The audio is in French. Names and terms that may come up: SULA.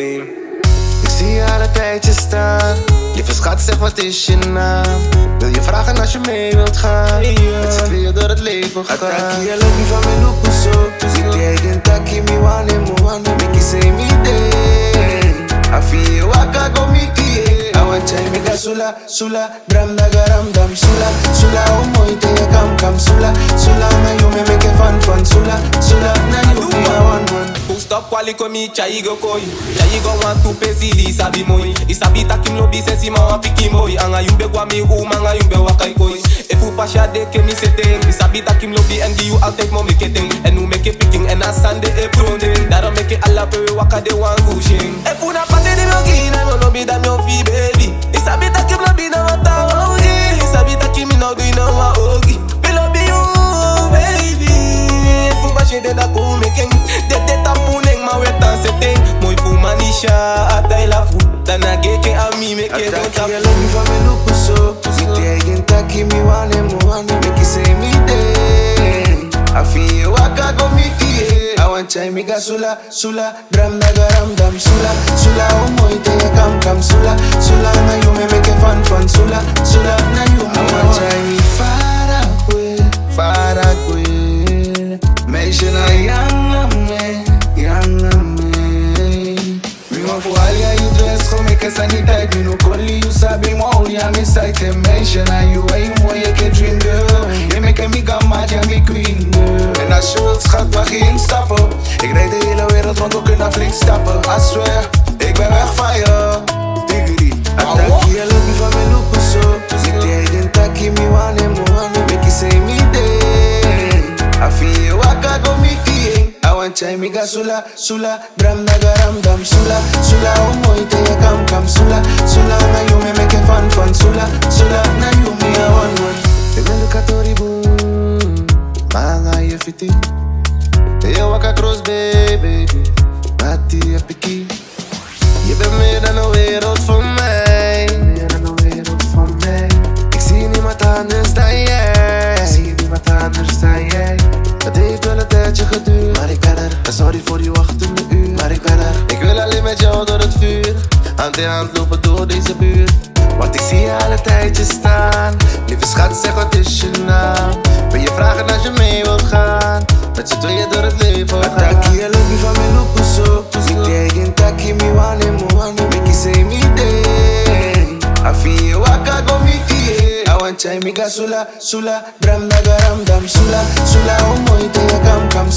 feel. Ik zie je al een tijdje staan. Lieve schat, zeg wat is je naam? Wil je vragen als je mee wilt gaan? Het zit weer door het leven gaan. Ataki je loopt niet van mijn hoek zo. Zit jij in taki mi wane moane. Miki say mi day. Afie waka go miki. Awan chai mika sula sula. Dram daga ram dam sula sula. Omo ite ya kam kam sula sula. Na yume meke fan fan sula sula. Na yume ya wan wan. Stop quali komi chaigo koi chaigo wan tu pesili sabi moi isabi takim lobi sensi ma wan piki moi anga yumbe kwa mi umanga yumbe wakai koi efu pasha de kemi seteng isabi takim lobi and you I'll take mo make it thing and you make it picking and I sande e pronde that'll make it alla pewe waka de wan gushing efu na pate de logi na no lobi da mio fi baby isabi takim lobi na wata ogi isabi takim no do no wa ogi we love you baby efu pasha de da ko making Atay la food, dan a geke a mi make it on top. Ataki ya lobi fa me lupu so. Zite ya yin taki mi wane mowane. Miki say mi day. Afi waka go miki ye. Awan chai mika sula, sula. Dram daga ram dam sula, sula. Omo ite ya kam kam sula, sula. Na yume meke fan fan sula, sula. Na yume awan chai mi fara kwe, fara kwe. Meishe na yangame, yangame. Fualia you dress come que sanitite you no colli you sabi mo unia me site mention and you way mo ye ke dream girl you make me go mad and me queen girl and I sure schat mag geen stappen ik rijd de hele wereld rond ook in flink stappen I swear ik ben weg van je diggity attack you love me from me look so zit jij in taki mi wane mo wane make you say me day I feel waka go me feeling I want chai mi ga sula sula dram naga ram dam sula sula omo ite ya kam kam sula sula na yume make it fun fun sula sula na yume ya one one ebele katoribu manga ye fiti te waka cross baby bati ya piki je bent meer dan een wereld voor mij meer dan een wereld voor mij ik zie niemand anders dan jij ik zie niemand anders dan jij het heeft wel een tijdje geduurd maar ik ben er en sorry voor die wachtende uur maar ik ben er ik wil alleen met jou door het vuur hand in hand lopen door deze buurt want ik zie je al een tijdje staan lieve schat zeg wat is je naam wil je vragen als je mee wilt gaan met z'n tweeën door het leven gaan ataki je loopt niet van mijn lopen zo zit jij in taki mi wane mowane miki say mi day afi waka go miki Awan chai mi ga sula sula dram daga ram dam sula sula omo ite ya kam kam